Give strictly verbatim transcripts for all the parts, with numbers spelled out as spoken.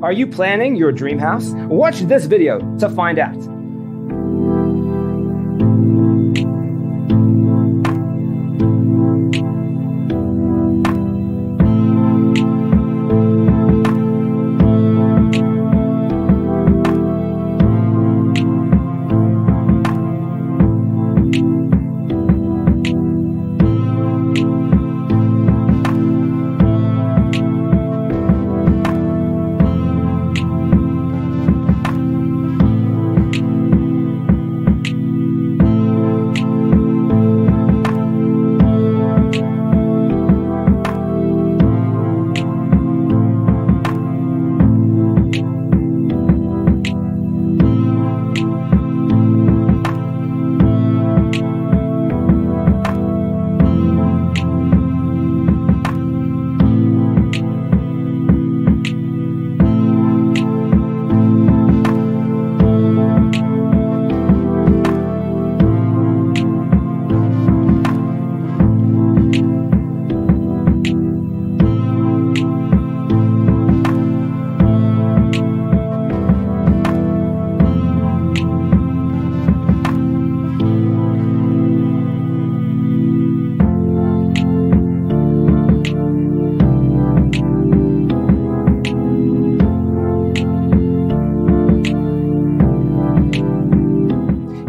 Are you planning your dream house? Watch this video to find out.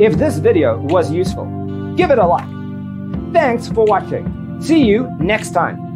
If this video was useful, give it a like. Thanks for watching. See you next time.